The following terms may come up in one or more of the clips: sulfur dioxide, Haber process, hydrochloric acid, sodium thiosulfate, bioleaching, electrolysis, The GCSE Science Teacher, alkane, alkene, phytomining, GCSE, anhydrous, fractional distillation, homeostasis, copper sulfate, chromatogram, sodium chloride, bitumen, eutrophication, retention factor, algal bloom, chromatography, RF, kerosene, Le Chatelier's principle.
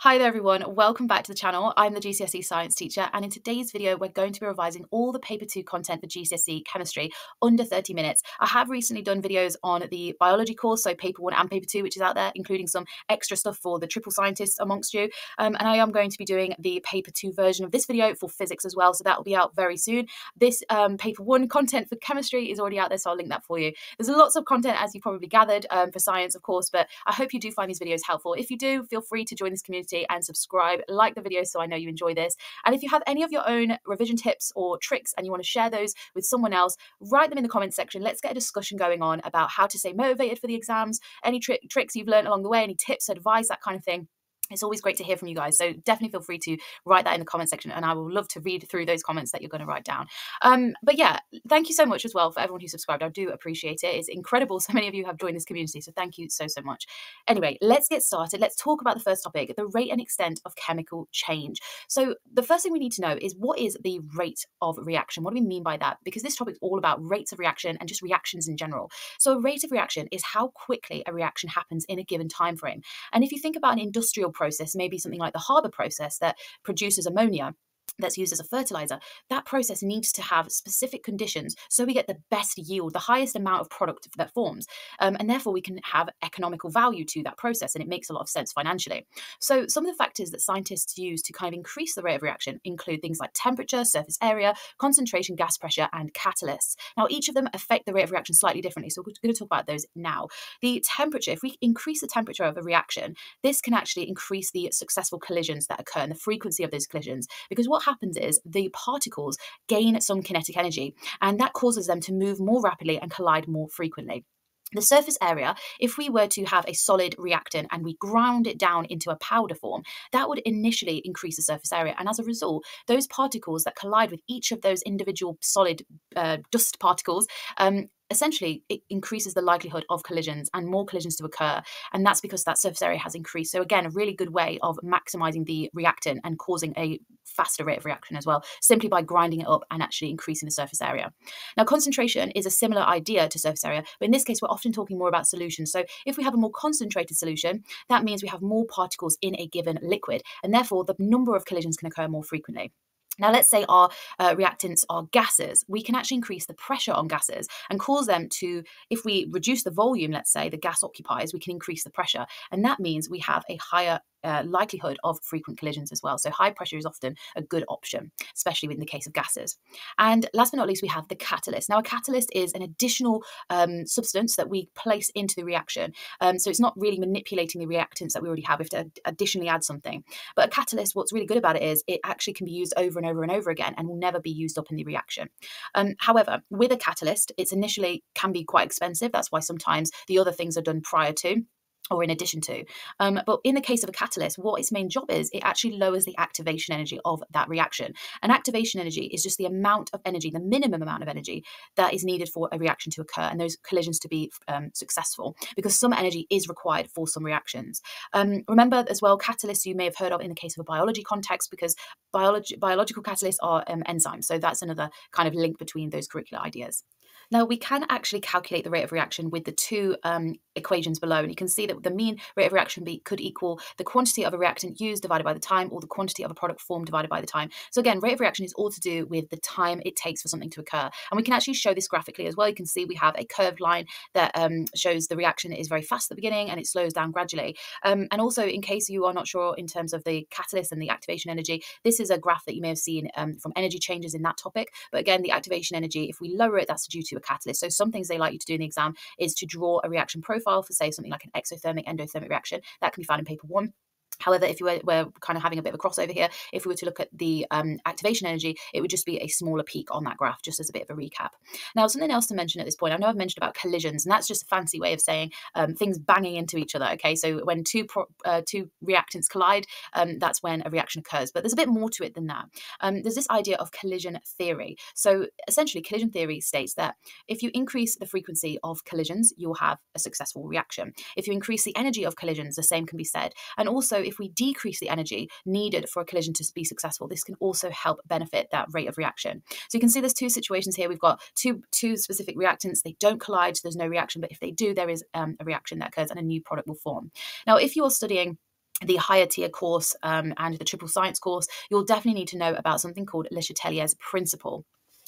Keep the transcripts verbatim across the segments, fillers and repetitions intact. Hi there everyone, welcome back to the channel. I'm the G C S E Science Teacher, and in today's video we're going to be revising all the Paper two content for G C S E Chemistry under thirty minutes. I have recently done videos on the biology course, so Paper one and Paper two, which is out there, including some extra stuff for the triple scientists amongst you. Um, and I am going to be doing the Paper two version of this video for physics as well, so that will be out very soon. This um, Paper one content for chemistry is already out there, so I'll link that for you. There's lots of content, as you probably gathered, um, for science, of course, but I hope you do find these videos helpful. If you do, feel free to join this community and subscribe, like the video so I know you enjoy this. And if you have any of your own revision tips or tricks and you want to share those with someone else, write them in the comments section. Let's get a discussion going on about how to stay motivated for the exams, any tri tricks you've learned along the way, any tips, advice, that kind of thing. It's always great to hear from you guys, so definitely feel free to write that in the comment section, and I will love to read through those comments that you're going to write down. Um, but yeah, thank you so much as well for everyone who subscribed. I do appreciate it. It's incredible so many of you have joined this community, so thank you so, so much. Anyway, let's get started. Let's talk about the first topic, the rate and extent of chemical change. So the first thing we need to know is, what is the rate of reaction? What do we mean by that? Because this topic is all about rates of reaction and just reactions in general. So a rate of reaction is how quickly a reaction happens in a given time frame. And if you think about an industrial process, maybe something like the Haber process that produces ammonia that's used as a fertilizer, that process needs to have specific conditions so we get the best yield, the highest amount of product that forms, um, and therefore we can have economical value to that process, and it makes a lot of sense financially. So some of the factors that scientists use to kind of increase the rate of reaction include things like temperature, surface area, concentration, gas pressure, and catalysts. Now each of them affect the rate of reaction slightly differently, so we're going to talk about those now. The temperature, if we increase the temperature of a reaction, this can actually increase the successful collisions that occur and the frequency of those collisions, because what happens is the particles gain some kinetic energy, and that causes them to move more rapidly and collide more frequently. The surface area, if we were to have a solid reactant and we ground it down into a powder form, that would initially increase the surface area, and as a result those particles that collide with each of those individual solid uh, dust particles, um, essentially it increases the likelihood of collisions and more collisions to occur, and that's because that surface area has increased. So again, a really good way of maximizing the reactant and causing a faster rate of reaction as well, simply by grinding it up and actually increasing the surface area. Now concentration is a similar idea to surface area, but in this case we're often talking more about solutions. So if we have a more concentrated solution, that means we have more particles in a given liquid, and therefore the number of collisions can occur more frequently. Now, let's say our uh, reactants are gases. We can actually increase the pressure on gases and cause them to, if we reduce the volume, let's say, the gas occupies, we can increase the pressure. And that means we have a higher uh, likelihood of frequent collisions as well. So high pressure is often a good option, especially in the case of gases. And last but not least, we have the catalyst. Now, a catalyst is an additional um, substance that we place into the reaction. Um, so it's not really manipulating the reactants that we already have. We have to additionally add something. But a catalyst, what's really good about it is it actually can be used over and over and over again and will never be used up in the reaction. Um, however, with a catalyst, it's initially can be quite expensive. That's why sometimes the other things are done prior to or in addition to. Um, but in the case of a catalyst, what its main job is, it actually lowers the activation energy of that reaction. And activation energy is just the amount of energy, the minimum amount of energy that is needed for a reaction to occur and those collisions to be um, successful, because some energy is required for some reactions. Um, remember as well, catalysts you may have heard of in the case of a biology context, because biology, biological catalysts are um, enzymes. So that's another kind of link between those curricular ideas. Now, we can actually calculate the rate of reaction with the two um, equations below, and you can see that the mean rate of reaction be, could equal the quantity of a reactant used divided by the time, or the quantity of a product formed divided by the time. So again, rate of reaction is all to do with the time it takes for something to occur, and we can actually show this graphically as well. You can see we have a curved line that um, shows the reaction is very fast at the beginning and it slows down gradually. Um, and also, in case you are not sure in terms of the catalyst and the activation energy, this is a graph that you may have seen um, from energy changes in that topic. But again, the activation energy, if we lower it, that's due to a catalyst. So some things they like you to do in the exam is to draw a reaction profile for, say, something like an exothermic endothermic reaction. That can be found in paper one. However, if you were, were kind of having a bit of a crossover here, if we were to look at the um, activation energy, it would just be a smaller peak on that graph, just as a bit of a recap. Now, something else to mention at this point, I know I've mentioned about collisions, and that's just a fancy way of saying um, things banging into each other, okay? So when two, pro uh, two reactants collide, um, that's when a reaction occurs. But there's a bit more to it than that. Um, there's this idea of collision theory. So essentially, collision theory states that if you increase the frequency of collisions, you'll have a successful reaction. If you increase the energy of collisions, the same can be said. And also, if we decrease the energy needed for a collision to be successful, this can also help benefit that rate of reaction. So you can see there's two situations here. We've got two, two specific reactants. They don't collide, so there's no reaction, but if they do, there is um, a reaction that occurs and a new product will form. Now, if you're studying the higher tier course um, and the triple science course, you'll definitely need to know about something called Le Chatelier's principle.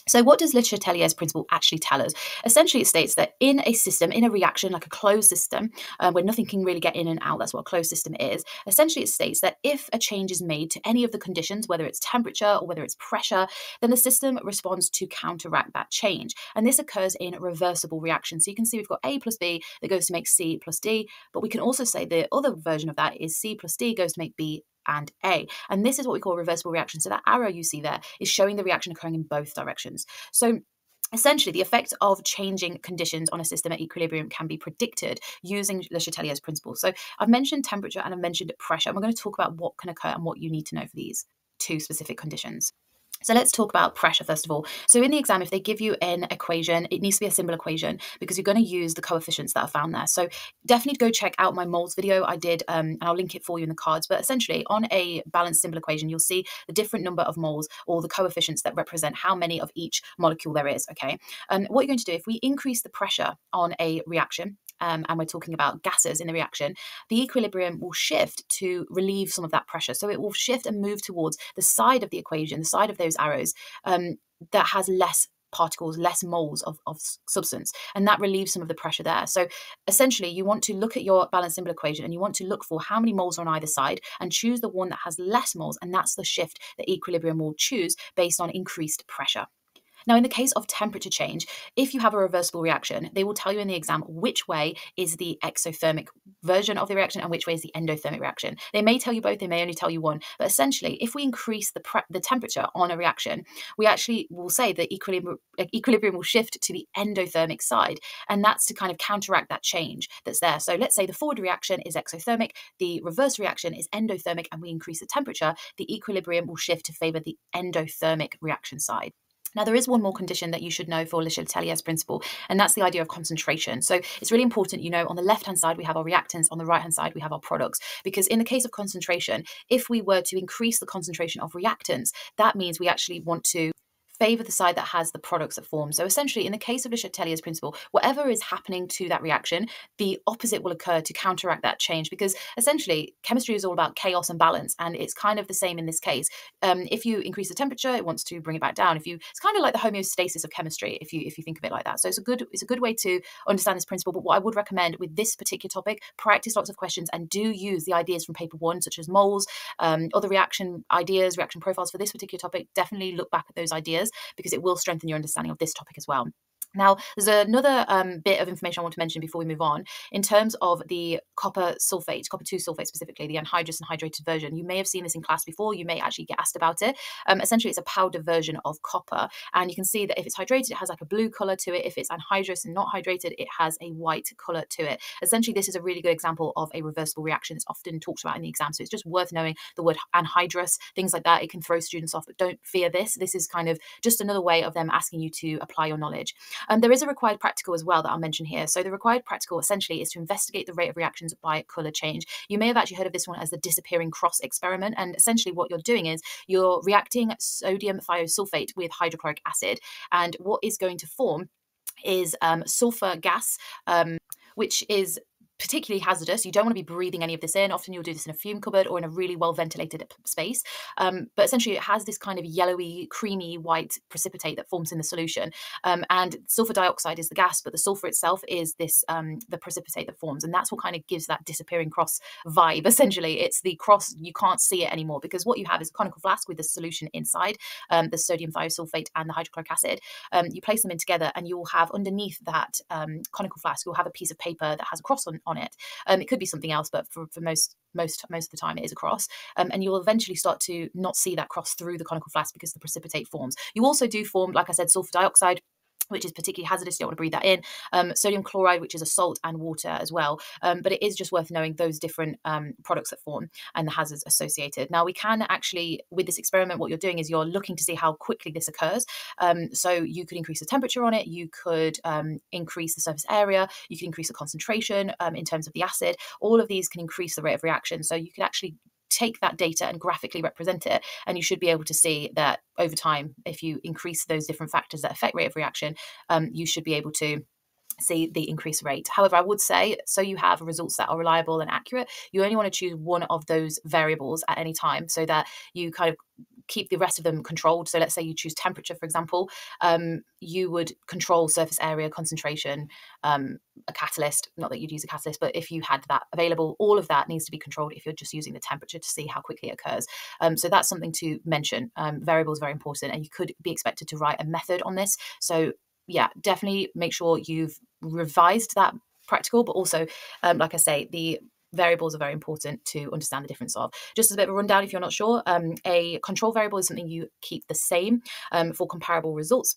So what does Le Chatelier's principle actually tell us? Essentially, it states that in a system, in a reaction, like a closed system, uh, where nothing can really get in and out, that's what a closed system is, essentially it states that if a change is made to any of the conditions, whether it's temperature or whether it's pressure, then the system responds to counteract that change. And this occurs in reversible reactions. So you can see we've got A plus B that goes to make C plus D, but we can also say the other version of that is C plus D goes to make B and A. And this is what we call reversible reaction. So that arrow you see there is showing the reaction occurring in both directions. So essentially, the effect of changing conditions on a system at equilibrium can be predicted using Le Chatelier's principle. So I've mentioned temperature and I've mentioned pressure, and we're going to talk about what can occur and what you need to know for these two specific conditions. So let's talk about pressure, first of all. So in the exam, if they give you an equation, it needs to be a simple equation because you're going to use the coefficients that are found there. So definitely go check out my moles video I did, um, and I'll link it for you in the cards. But essentially, on a balanced simple equation, you'll see the different number of moles or the coefficients that represent how many of each molecule there is, okay? And what you're going to do, if we increase the pressure on a reaction, Um, and we're talking about gases in the reaction, the equilibrium will shift to relieve some of that pressure. So it will shift and move towards the side of the equation, the side of those arrows um, that has less particles, less moles of, of substance, and that relieves some of the pressure there. So essentially, you want to look at your balanced simple equation and you want to look for how many moles are on either side and choose the one that has less moles, and that's the shift that equilibrium will choose based on increased pressure. Now, in the case of temperature change, if you have a reversible reaction, they will tell you in the exam which way is the exothermic version of the reaction and which way is the endothermic reaction. They may tell you both, they may only tell you one, but essentially, if we increase the, pre the temperature on a reaction, we actually will say that equilibrium, equilibrium will shift to the endothermic side, and that's to kind of counteract that change that's there. So let's say the forward reaction is exothermic, the reverse reaction is endothermic, and we increase the temperature, the equilibrium will shift to favour the endothermic reaction side. Now, there is one more condition that you should know for Le Chatelier's principle, and that's the idea of concentration. So it's really important, you know, on the left-hand side, we have our reactants, on the right-hand side, we have our products, because in the case of concentration, if we were to increase the concentration of reactants, that means we actually want to favour the side that has the products that form. So essentially, in the case of Le Chatelier's principle, whatever is happening to that reaction, the opposite will occur to counteract that change, because essentially chemistry is all about chaos and balance, and it's kind of the same in this case. Um, if you increase the temperature, it wants to bring it back down. If you, it's kind of like the homeostasis of chemistry, if you if you think of it like that. So it's a good it's a good way to understand this principle. But what I would recommend with this particular topic, practice lots of questions and do use the ideas from paper one, such as moles, um, other reaction ideas, reaction profiles for this particular topic. Definitely look back at those ideas, because it will strengthen your understanding of this topic as well. Now, there's another um, bit of information I want to mention before we move on. In terms of the copper sulfate, copper two sulfate specifically, the anhydrous and hydrated version, you may have seen this in class before. You may actually get asked about it. Um, essentially, it's a powder version of copper. And you can see that if it's hydrated, it has like a blue colour to it. If it's anhydrous and not hydrated, it has a white colour to it. Essentially, this is a really good example of a reversible reaction. It's often talked about in the exam. So it's just worth knowing the word anhydrous, things like that. It can throw students off, but don't fear this. This is kind of just another way of them asking you to apply your knowledge. Um, there is a required practical as well that I'll mention here. So the required practical essentially is to investigate the rate of reactions by colour change. You may have actually heard of this one as the disappearing cross experiment. And essentially what you're doing is you're reacting sodium thiosulfate with hydrochloric acid. And what is going to form is um, sulfur gas, um, which is particularly hazardous. You don't want to be breathing any of this in. Often you'll do this in a fume cupboard or in a really well ventilated space. Um, but essentially it has this kind of yellowy, creamy, white precipitate that forms in the solution. Um, and sulfur dioxide is the gas, but the sulfur itself is this um, the precipitate that forms. And that's what kind of gives that disappearing cross vibe. Essentially, it's the cross, you can't see it anymore, because what you have is a conical flask with the solution inside, um, the sodium thiosulfate and the hydrochloric acid. Um, you place them in together and you will have underneath that um, conical flask, you'll have a piece of paper that has a cross on on it. Um, it could be something else, but for, for most most most of the time it is a cross, um, and you'll eventually start to not see that cross through the conical flask because the precipitate forms. You also do form, like I said, sulfur dioxide, which is particularly hazardous. You don't want to breathe that in. Um, sodium chloride, which is a salt, and water as well. Um, but it is just worth knowing those different um, products that form and the hazards associated. Now, we can actually, with this experiment, what you're doing is you're looking to see how quickly this occurs. Um, so you could increase the temperature on it. You could um, increase the surface area. You can increase the concentration um, in terms of the acid. All of these can increase the rate of reaction. So you could actually take that data and graphically represent it, and you should be able to see that over time, if you increase those different factors that affect rate of reaction, um, you should be able to see the increased rate. However, I would say, so you have results that are reliable and accurate, you only want to choose one of those variables at any time so that you kind of keep the rest of them controlled. So let's say you choose temperature, for example, um, you would control surface area, concentration, um, a catalyst, not that you'd use a catalyst, but if you had that available, all of that needs to be controlled if you're just using the temperature to see how quickly it occurs. Um, so that's something to mention. Um, variable is very important, and you could be expected to write a method on this. So yeah, definitely make sure you've revised that practical, but also, um, like I say, the variables are very important to understand the difference of. Just as a bit of a rundown, if you're not sure, um, a control variable is something you keep the same um, for comparable results.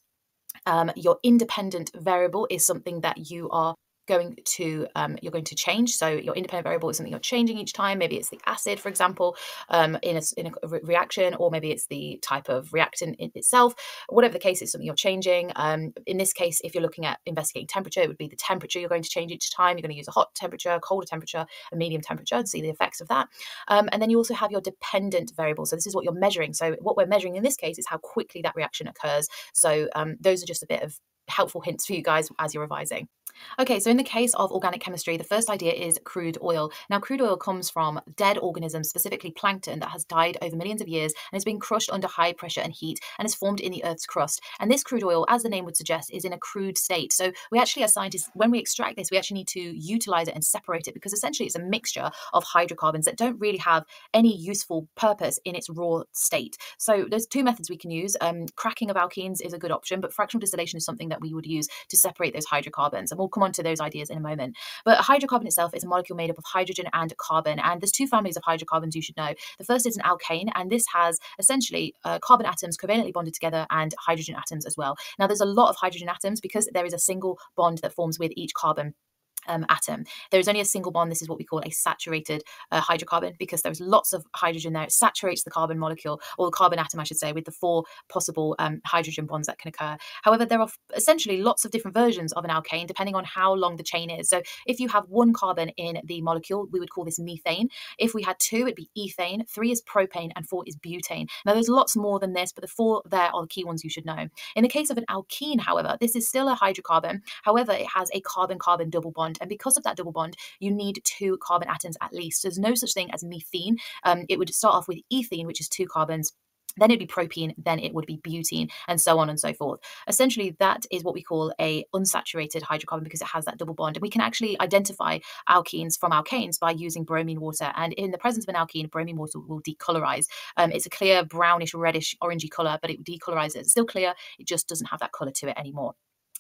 Um, your independent variable is something that you are going to um, you're going to change. So your independent variable is something you're changing each time. Maybe it's the acid, for example, um, in a, in a re reaction, or maybe it's the type of reactant in itself. Whatever the case, it's something you're changing. Um, in this case, if you're looking at investigating temperature, it would be the temperature you're going to change each time. You're going to use a hot temperature, colder temperature, a medium temperature to see the effects of that. Um, and then you also have your dependent variable. So this is what you're measuring. So what we're measuring in this case is how quickly that reaction occurs. So um, those are just a bit of helpful hints for you guys as you're revising. Okay, so in the case of organic chemistry, the first idea is crude oil. Now, crude oil comes from dead organisms, specifically plankton, that has died over millions of years and has been crushed under high pressure and heat and is formed in the Earth's crust. And this crude oil, as the name would suggest, is in a crude state. So we actually, as scientists, when we extract this, we actually need to utilize it and separate it, because essentially it's a mixture of hydrocarbons that don't really have any useful purpose in its raw state. So there's two methods we can use. Um, cracking of alkenes is a good option, but fractional distillation is something that we would use to separate those hydrocarbons. And we'll come on to those ideas in a moment. But a hydrocarbon itself is a molecule made up of hydrogen and carbon. And there's two families of hydrocarbons you should know. The first is an alkane, and this has essentially uh, carbon atoms covalently bonded together and hydrogen atoms as well. Now, there's a lot of hydrogen atoms because there is a single bond that forms with each carbon Um, atom. There is only a single bond. This is what we call a saturated uh, hydrocarbon, because there's lots of hydrogen there. It saturates the carbon molecule, or the carbon atom, I should say, with the four possible um, hydrogen bonds that can occur. However, there are essentially lots of different versions of an alkane, depending on how long the chain is. So if you have one carbon in the molecule, we would call this methane. If we had two, it'd be ethane. Three is propane, and four is butane. Now, there's lots more than this, but the four there are the key ones you should know. In the case of an alkene, however, this is still a hydrocarbon. However, it has a carbon-carbon double bond. And because of that double bond, you need two carbon atoms at least. So there's no such thing as methane. Um, it would start off with ethene, which is two carbons. Then it'd be propene, then it would be butene, and so on and so forth. Essentially, that is what we call a unsaturated hydrocarbon, because it has that double bond. And we can actually identify alkenes from alkanes by using bromine water. And in the presence of an alkene, bromine water will decolorize. Um, it's a clear brownish, reddish, orangey color, but it decolorises. It's still clear. It just doesn't have that color to it anymore.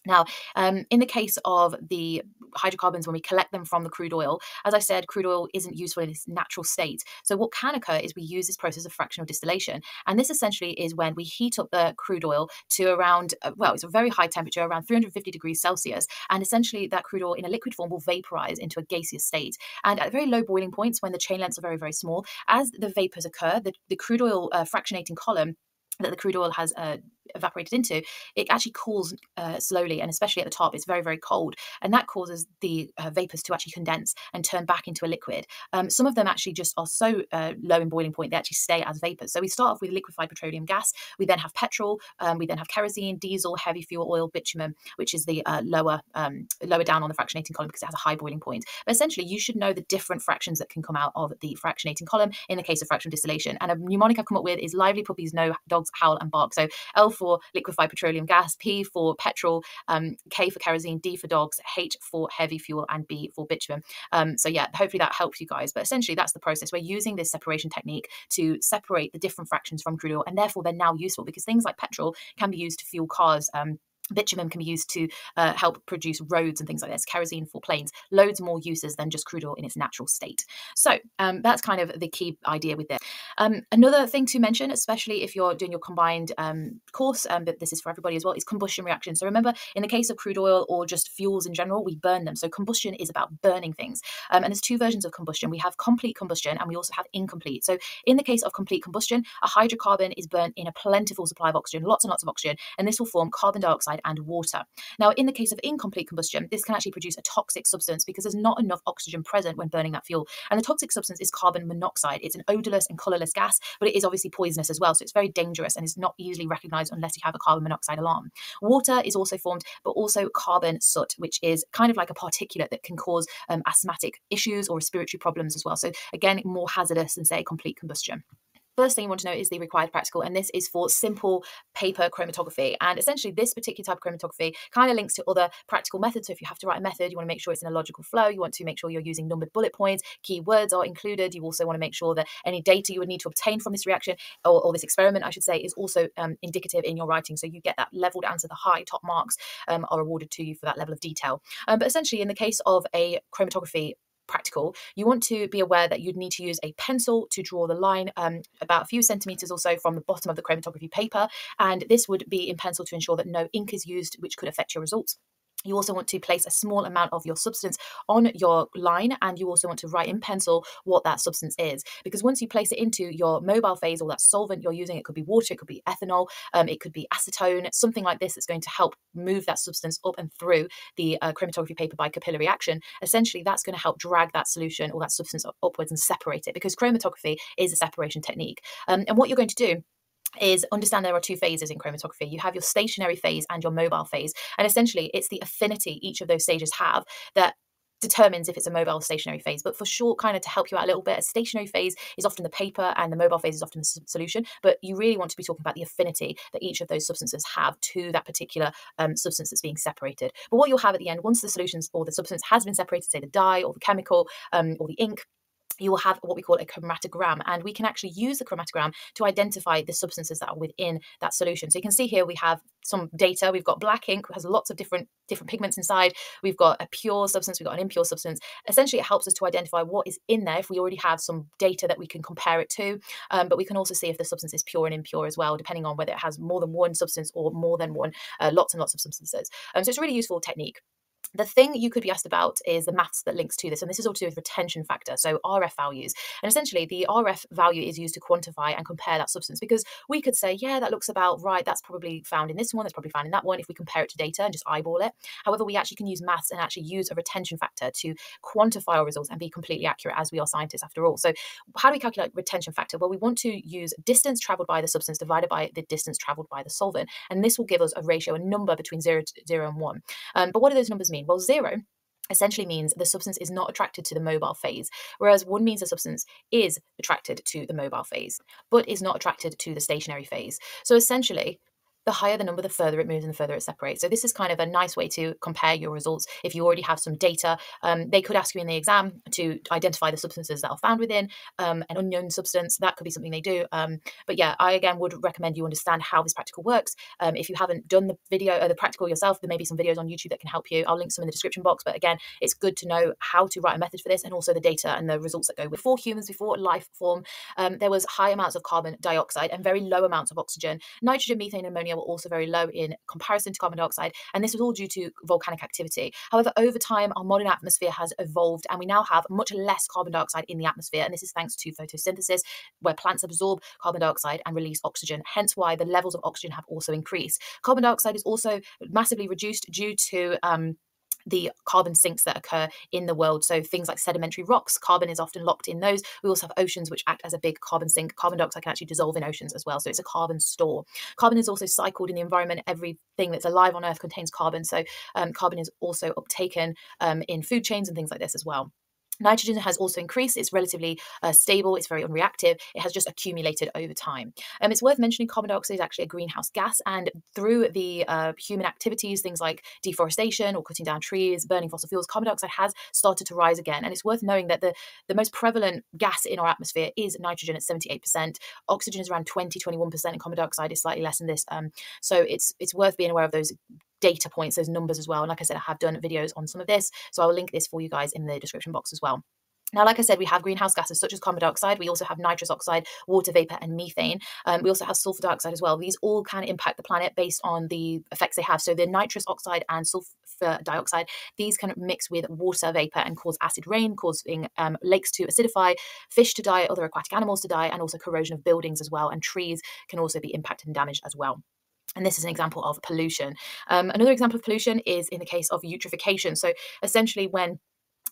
Now, um, in the case of the hydrocarbons, when we collect them from the crude oil, as I said, crude oil isn't useful in its natural state. So what can occur is we use this process of fractional distillation. And this essentially is when we heat up the crude oil to around, well, it's a very high temperature, around three hundred fifty degrees Celsius. And essentially that crude oil in a liquid form will vaporize into a gaseous state. And at very low boiling points, when the chain lengths are very, very small, as the vapors occur, the, the crude oil uh, fractionating column that the crude oil has uh, evaporated into, it actually cools uh, slowly, and especially at the top it's very, very cold, and that causes the uh, vapors to actually condense and turn back into a liquid. Um, some of them actually just are so uh, low in boiling point they actually stay as vapors. So we start off with liquefied petroleum gas, we then have petrol, um, we then have kerosene, diesel, heavy fuel oil, bitumen, which is the uh, lower um, lower down on the fractionating column because it has a high boiling point. But essentially you should know the different fractions that can come out of the fractionating column in the case of fractional distillation. And a mnemonic I've come up with is lively puppies know, dogs howl and bark. So L for liquefied petroleum gas, P for petrol, um, K for kerosene, D for dogs, H for heavy fuel, and B for bitumen. Um, so yeah, hopefully that helps you guys. But essentially that's the process. We're using this separation technique to separate the different fractions from crude oil, and therefore they're now useful because things like petrol can be used to fuel cars. Um, Bitumen can be used to uh, help produce roads and things like this, kerosene for planes, loads more uses than just crude oil in its natural state. So um, that's kind of the key idea with this. Um, another thing to mention, especially if you're doing your combined um, course, um, but this is for everybody as well, is combustion reactions. So remember, in the case of crude oil or just fuels in general, we burn them. So combustion is about burning things. Um, and there's two versions of combustion. We have complete combustion and we also have incomplete. So in the case of complete combustion, a hydrocarbon is burnt in a plentiful supply of oxygen, lots and lots of oxygen, and this will form carbon dioxide and water. Now, in the case of incomplete combustion, this can actually produce a toxic substance because there's not enough oxygen present when burning that fuel. And the toxic substance is carbon monoxide. It's an odorless and colorless gas, but it is obviously poisonous as well. So it's very dangerous and is not easily recognized unless you have a carbon monoxide alarm. Water is also formed, but also carbon soot, which is kind of like a particulate that can cause um, asthmatic issues or respiratory problems as well. So again, more hazardous than, say, complete combustion. First thing you want to know is the required practical, and this is for simple paper chromatography. And essentially this particular type of chromatography kind of links to other practical methods. So if you have to write a method, you want to make sure it's in a logical flow. You want to make sure you're using numbered bullet points, keywords are included. You also want to make sure that any data you would need to obtain from this reaction or, or this experiment, I should say, is also um, indicative in your writing. So you get that leveled answer. The high top marks um, are awarded to you for that level of detail. Um, but essentially in the case of a chromatography practical, you want to be aware that you'd need to use a pencil to draw the line um, about a few centimetres or so from the bottom of the chromatography paper, and this would be in pencil to ensure that no ink is used, which could affect your results. You also want to place a small amount of your substance on your line, and you also want to write in pencil what that substance is, because once you place it into your mobile phase or that solvent you're using, it could be water, it could be ethanol, um, it could be acetone, something like this that's going to help move that substance up and through the uh, chromatography paper by capillary action. Essentially, that's going to help drag that solution or that substance up upwards and separate it, because chromatography is a separation technique. Um, and what you're going to do is understand there are two phases in chromatography. You have your stationary phase and your mobile phase, and essentially it's the affinity each of those stages have that determines if it's a mobile or stationary phase. But for sure, kind of to help you out a little bit, a stationary phase is often the paper and the mobile phase is often the solution, but you really want to be talking about the affinity that each of those substances have to that particular um, substance that's being separated. But what you'll have at the end, once the solutions or the substance has been separated, say the dye or the chemical um, or the ink, you will have what we call a chromatogram, and we can actually use the chromatogram to identify the substances that are within that solution. So you can see here we have some data. We've got black ink, which has lots of different different pigments inside. We've got a pure substance, we've got an impure substance. Essentially, it helps us to identify what is in there if we already have some data that we can compare it to, um, but we can also see if the substance is pure and impure as well, depending on whether it has more than one substance or more than one, uh, lots and lots of substances. Um, so it's a really useful technique. The thing you could be asked about is the maths that links to this, and this is all to do with retention factor, so R F values. And essentially, the R F value is used to quantify and compare that substance, because we could say, yeah, that looks about right, that's probably found in this one, that's probably found in that one, if we compare it to data and just eyeball it. However, we actually can use maths and actually use a retention factor to quantify our results and be completely accurate, as we are scientists after all. So how do we calculate retention factor? Well, we want to use distance travelled by the substance divided by the distance travelled by the solvent, and this will give us a ratio, a number between zero, to, zero and one. Um, but what do those numbers mean? Well, zero essentially means the substance is not attracted to the mobile phase, whereas one means the substance is attracted to the mobile phase, but is not attracted to the stationary phase. So essentially, the higher the number, the further it moves and the further it separates. So this is kind of a nice way to compare your results if you already have some data. Um, they could ask you in the exam to identify the substances that are found within um, an unknown substance. That could be something they do. Um, but yeah, I again would recommend you understand how this practical works. Um, if you haven't done the video or the practical yourself, there may be some videos on YouTube that can help you. I'll link some in the description box. But again, it's good to know how to write a method for this, and also the data and the results that go with. Before humans, before life form, um, there was high amounts of carbon dioxide and very low amounts of oxygen. Nitrogen, methane, and ammonia were also very low in comparison to carbon dioxide, and this was all due to volcanic activity. However, over time, our modern atmosphere has evolved, and we now have much less carbon dioxide in the atmosphere, and this is thanks to photosynthesis, where plants absorb carbon dioxide and release oxygen, hence why the levels of oxygen have also increased. Carbon dioxide is also massively reduced due to um, the carbon sinks that occur in the world. So things like sedimentary rocks, carbon is often locked in those. We also have oceans, which act as a big carbon sink. Carbon dioxide can actually dissolve in oceans as well. So it's a carbon store. Carbon is also cycled in the environment. Everything that's alive on Earth contains carbon. So um, carbon is also uptaken um, in food chains and things like this as well. Nitrogen has also increased. It's relatively uh, stable. It's very unreactive. It has just accumulated over time. Um, it's worth mentioning carbon dioxide is actually a greenhouse gas, and through the uh, human activities, things like deforestation or cutting down trees, burning fossil fuels, carbon dioxide has started to rise again. And it's worth knowing that the, the most prevalent gas in our atmosphere is nitrogen at seventy-eight percent. Oxygen is around twenty, twenty-one percent, and carbon dioxide is slightly less than this. Um, so it's, it's worth being aware of those data points, those numbers as well. And like I said, I have done videos on some of this, so I'll link this for you guys in the description box as well. Now, like I said, we have greenhouse gases such as carbon dioxide. We also have nitrous oxide, water vapor, and methane. Um, we also have sulfur dioxide as well. These all can impact the planet based on the effects they have. So the nitrous oxide and sulfur dioxide, these can mix with water vapor and cause acid rain, causing um, lakes to acidify, fish to die, other aquatic animals to die, and also corrosion of buildings as well. And trees can also be impacted and damaged as well. And this is an example of pollution. Um, another example of pollution is in the case of eutrophication. So essentially when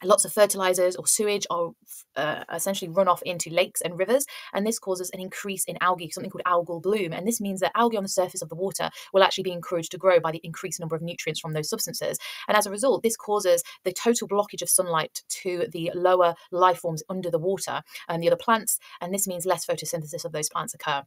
lots of fertilizers or sewage are uh, essentially run off into lakes and rivers, and this causes an increase in algae, something called algal bloom, and this means that algae on the surface of the water will actually be encouraged to grow by the increased number of nutrients from those substances, and as a result this causes the total blockage of sunlight to the lower life forms under the water and the other plants, and this means less photosynthesis of those plants occur.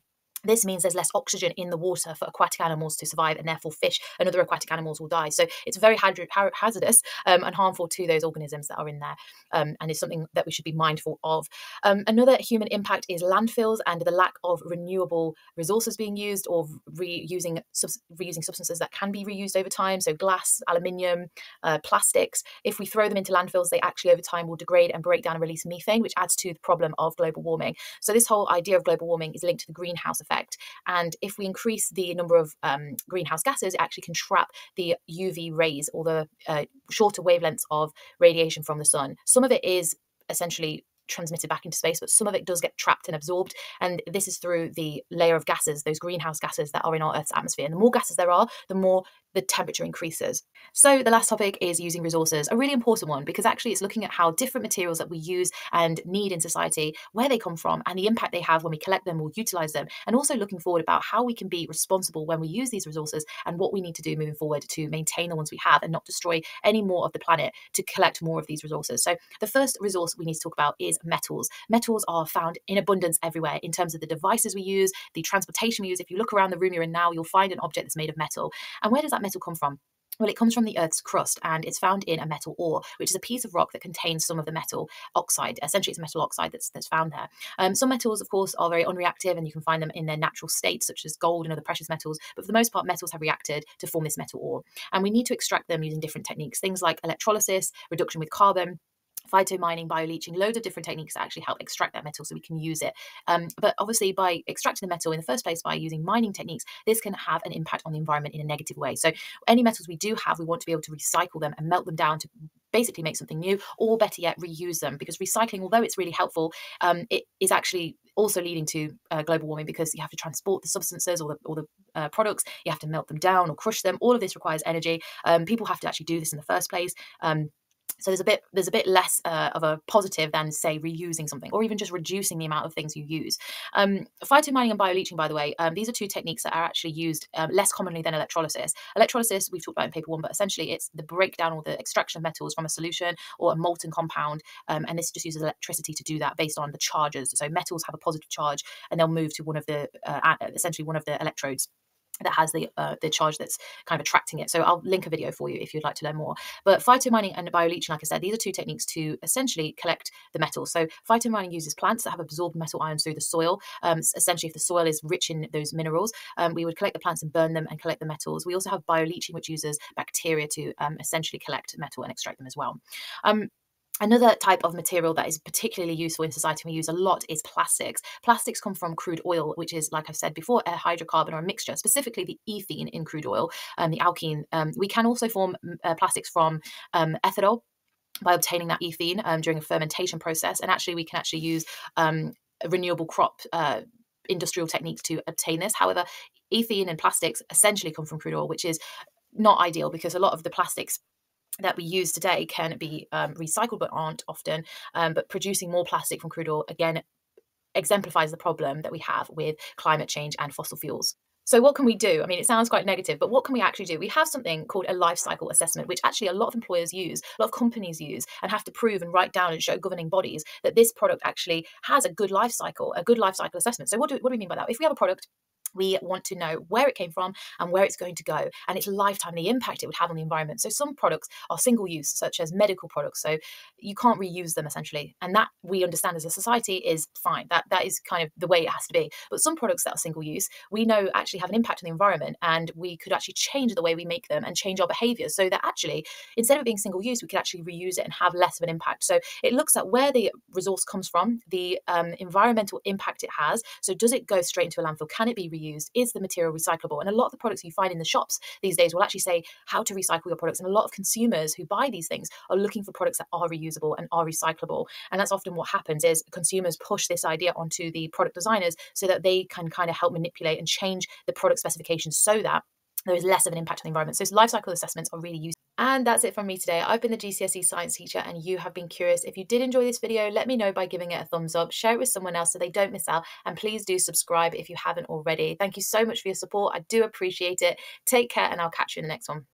This means there's less oxygen in the water for aquatic animals to survive, and therefore fish and other aquatic animals will die. So it's very hazardous um, and harmful to those organisms that are in there, um, and it's something that we should be mindful of. Um, another human impact is landfills and the lack of renewable resources being used, or reusing, sub reusing substances that can be reused over time. So glass, aluminium, uh, plastics. If we throw them into landfills, they actually over time will degrade and break down and release methane, which adds to the problem of global warming. So this whole idea of global warming is linked to the greenhouse effect. And if we increase the number of um, greenhouse gases, it actually can trap the U V rays, or the uh, shorter wavelengths of radiation from the sun. Some of it is essentially transmitted back into space, but some of it does get trapped and absorbed, and this is through the layer of gases, those greenhouse gases that are in our Earth's atmosphere. And the more gases there are, the more the temperature increases. So the last topic is using resources, a really important one, because actually it's looking at how different materials that we use and need in society, where they come from and the impact they have when we collect them or utilize them, and also looking forward about how we can be responsible when we use these resources and what we need to do moving forward to maintain the ones we have and not destroy any more of the planet to collect more of these resources. So the first resource we need to talk about is metals. Metals are found in abundance everywhere in terms of the devices we use, the transportation we use. If you look around the room you're in now, you'll find an object that's made of metal. And where does that metal come from? Well, it comes from the Earth's crust, and it's found in a metal ore, which is a piece of rock that contains some of the metal oxide. Essentially, it's metal oxide that's, that's found there. Um, some metals, of course, are very unreactive, and you can find them in their natural state, such as gold and other precious metals. But for the most part, metals have reacted to form this metal ore. And we need to extract them using different techniques, things like electrolysis, reduction with carbon, phytomining, bioleaching, loads of different techniques that actually help extract that metal so we can use it. Um, but obviously by extracting the metal in the first place, by using mining techniques, this can have an impact on the environment in a negative way. So any metals we do have, we want to be able to recycle them and melt them down to basically make something new, or better yet, reuse them, because recycling, although it's really helpful, um, it is actually also leading to uh, global warming, because you have to transport the substances or the, or the uh, products, you have to melt them down or crush them. All of this requires energy. Um, people have to actually do this in the first place. Um, So there's a bit there's a bit less uh, of a positive than, say, reusing something or even just reducing the amount of things you use. Um, phytomining and bioleaching, by the way, um, these are two techniques that are actually used um, less commonly than electrolysis. Electrolysis, we've talked about in paper one, but essentially it's the breakdown or the extraction of metals from a solution or a molten compound. Um, and this just uses electricity to do that based on the charges. So metals have a positive charge and they'll move to one of the uh, essentially one of the electrodes that has the uh, the charge that's kind of attracting it. So I'll link a video for you if you'd like to learn more. But phytomining and bioleaching, like I said, these are two techniques to essentially collect the metal. So phytomining uses plants that have absorbed metal ions through the soil. Um, essentially, if the soil is rich in those minerals, um, we would collect the plants and burn them and collect the metals. We also have bioleaching, which uses bacteria to um, essentially collect metal and extract them as well. Um, Another type of material that is particularly useful in society and we use a lot is plastics. Plastics come from crude oil, which is, like I've said before, a hydrocarbon or a mixture, specifically the ethene in crude oil and the alkene. Um, we can also form uh, plastics from um, ethanol by obtaining that ethene um, during a fermentation process. And actually, we can actually use um, a renewable crop uh, industrial techniques to obtain this. However, ethene and plastics essentially come from crude oil, which is not ideal because a lot of the plastics that we use today can be um, recycled but aren't often, um, but producing more plastic from crude oil again exemplifies the problem that we have with climate change and fossil fuels. So what can we do? I mean, it sounds quite negative, but what can we actually do? We have something called a life cycle assessment, which actually a lot of employers use, a lot of companies use, and have to prove and write down and show governing bodies that this product actually has a good life cycle, a good life cycle assessment. So what do, what do we mean by that? If we have a product we want to know where it came from and where it's going to go, and its lifetime, the impact it would have on the environment. So some products are single use, such as medical products, so you can't reuse them essentially, and that we understand as a society is fine. That that is kind of the way it has to be. But some products that are single use, we know actually have an impact on the environment, and we could actually change the way we make them and change our behaviour so that actually instead of being single use, we could actually reuse it and have less of an impact. So it looks at where the resource comes from, the um, environmental impact it has. So does it go straight into a landfill? Can it be reused? Is the material recyclable? And a lot of the products you find in the shops these days will actually say how to recycle your products. And a lot of consumers who buy these things are looking for products that are reusable and are recyclable. And that's often what happens is consumers push this idea onto the product designers so that they can kind of help manipulate and change the product specifications so that there is less of an impact on the environment. So life cycle assessments are really useful. And that's it from me today. I've been the G C S E Science Teacher, and you have been curious. If you did enjoy this video, let me know by giving it a thumbs up, share it with someone else so they don't miss out, and please do subscribe if you haven't already. Thank you so much for your support. I do appreciate it. Take care, and I'll catch you in the next one.